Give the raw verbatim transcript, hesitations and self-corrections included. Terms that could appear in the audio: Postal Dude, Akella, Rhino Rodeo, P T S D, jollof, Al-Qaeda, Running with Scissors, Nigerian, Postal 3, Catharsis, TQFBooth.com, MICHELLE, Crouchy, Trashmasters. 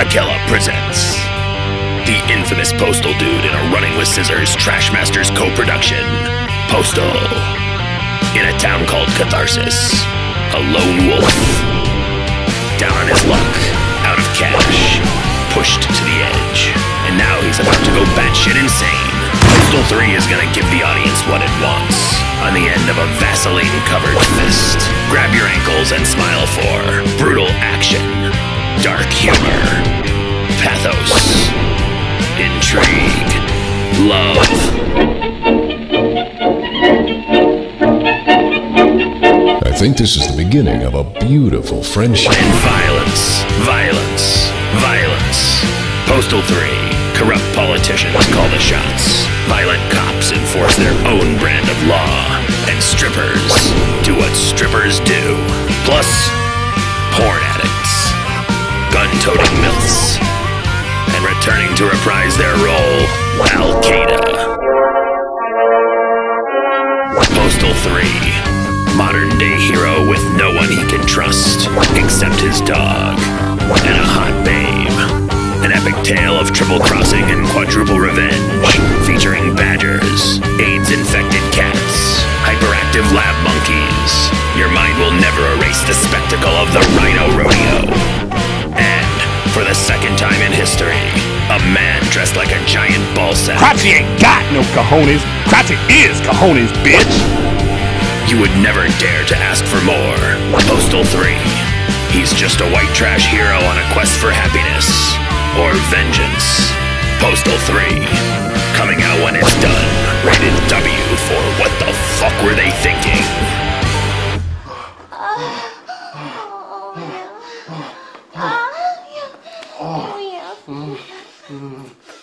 Akella presents the infamous Postal Dude in a Running with Scissors Trashmasters co-production, Postal. In a town called Catharsis, a lone wolf, down on his luck, out of cash, pushed to the edge, and now he's about to go batshit insane. Postal three is gonna give the audience what it wants on the end of a Vaseline-covered fist. Grab your ankles and smile for brutal action, dark humor, pathos, intrigue, love. I think this is the beginning of a beautiful friendship. And violence, violence, violence. Postal three. Corrupt politicians call the shots. Violent cops enforce their own brand of law. And strippers do what strippers do. Plus, porn addicts, gun-toting milfs, and returning to reprise their role, Al-Qaeda. Postal three. Modern-day hero with no one he can trust except his dog and a hot babe. An epic tale of triple crossing and quadruple revenge, featuring badgers, AIDS-infected cats, hyperactive lab monkeys. Your mind will never erase the spectacle of the Rhino Rodeo. And, for the second time in history, a man dressed like a giant ball sack. Crouchy ain't got no cojones. Crouchy is cojones, bitch! You would never dare to ask for more. Postal three. He's just a white trash hero on a quest for happiness. Or vengeance. Postal three. Coming out when it's done. Rated W for what the fuck were they thinking? Oh, yeah. Oh, yeah. Oh, yeah. Oh, yeah. Oh, yeah.